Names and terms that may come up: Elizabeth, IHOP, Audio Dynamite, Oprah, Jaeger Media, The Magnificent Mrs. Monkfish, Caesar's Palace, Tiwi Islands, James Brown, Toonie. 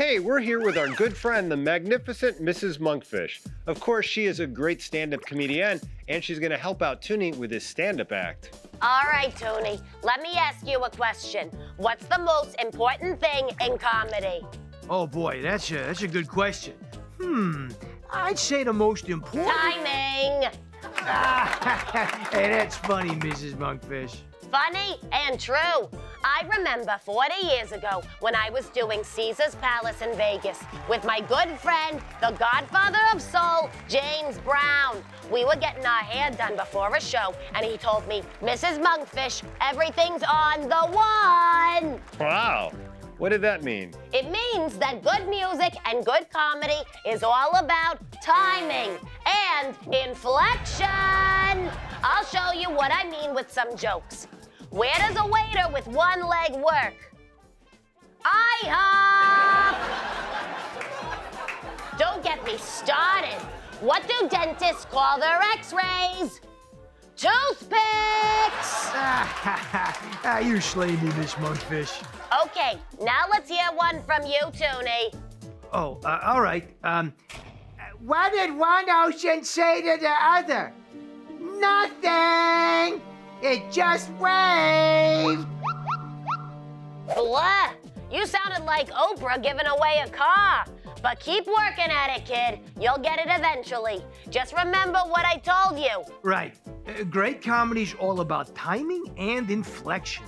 Hey, we're here with our good friend, the magnificent Mrs. Monkfish. Of course, she is a great stand-up comedian, and she's gonna help out Toonie with his stand-up act. All right, Toonie, let me ask you a question. What's the most important thing in comedy? Oh boy, that's a good question. I'd say the most important... Timing! Hey, that's funny, Mrs. Monkfish. Funny and true. I remember 40 years ago when I was doing Caesar's Palace in Vegas with my good friend, the godfather of soul, James Brown. We were getting our hair done before a show, and he told me, Mrs. Monkfish, everything's on the one. Wow. What did that mean? It means that good music and good comedy is all about timing and inflection. I'll show you what I mean with some jokes. Where does a waiter with one leg work? IHOP! Don't get me started. What do dentists call their x-rays? Toothpicks! You slayed me, Miss Monkfish. Okay, now let's hear one from you, Toonie. Oh, all right. What did one ocean say to the other? Nothing! It just waved! Blah! You sounded like Oprah giving away a car. But keep working at it, kid. You'll get it eventually. Just remember what I told you. Right. Great comedy's all about timing and inflection.